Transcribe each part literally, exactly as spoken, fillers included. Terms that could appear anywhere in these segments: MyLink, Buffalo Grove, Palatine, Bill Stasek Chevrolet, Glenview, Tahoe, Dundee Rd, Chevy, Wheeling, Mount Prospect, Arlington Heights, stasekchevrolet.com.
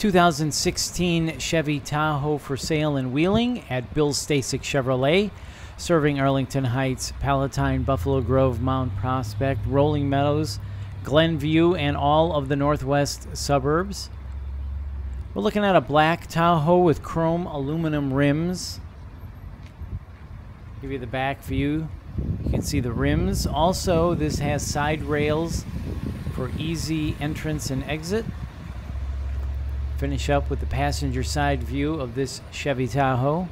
two thousand sixteen Chevy Tahoe for sale in Wheeling at Bill Stasek Chevrolet, serving Arlington Heights, Palatine, Buffalo Grove, Mount Prospect, Rolling Meadows, Glenview, and all of the northwest suburbs. We're looking at a black Tahoe with chrome aluminum rims. Give you the back view. You can see the rims. Also, this has side rails for easy entrance and exit. Finish up with the passenger side view of this Chevy Tahoe.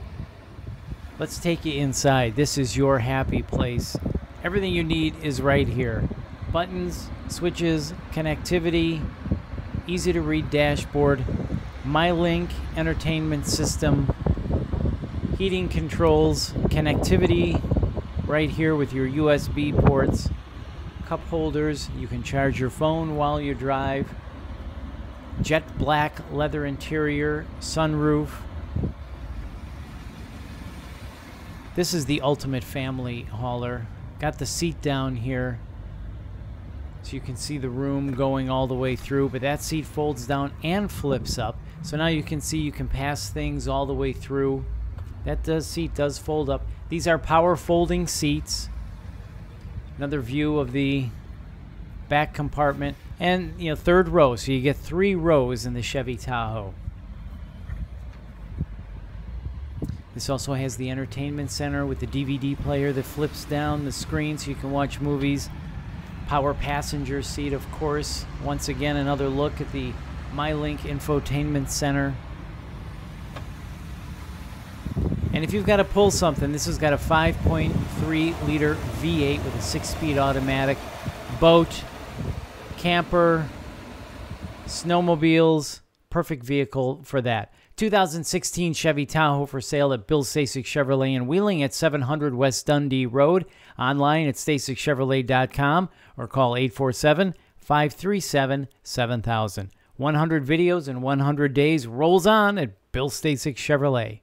Let's take you inside. This is your happy place. Everything you need is right here. Buttons, switches, connectivity, easy to read dashboard, MyLink entertainment system, heating controls, connectivity right here with your U S B ports, cup holders. You can charge your phone while you drive. Jet black leather interior, sunroof. This is the ultimate family hauler. Got the seat down here so you can see the room going all the way through, but that seat folds down and flips up. So now you can see you can pass things all the way through. That does, seat does fold up. These are power folding seats. Another view of the back compartment. And, you know, third row, so you get three rows in the Chevy Tahoe. This also has the entertainment center with the D V D player that flips down the screen so you can watch movies. Power passenger seat, of course. Once again, another look at the MyLink infotainment center. And if you've got to pull something, this has got a five point three liter V eight with a six-speed automatic, boat, camper, snowmobiles, perfect vehicle for that. two thousand sixteen Chevy Tahoe for sale at Bill Stasek Chevrolet in Wheeling at seven hundred West Dundee Road. Online at stasek chevrolet dot com or call eight four seven, five three seven, seven thousand. one hundred videos in one hundred days rolls on at Bill Stasek Chevrolet.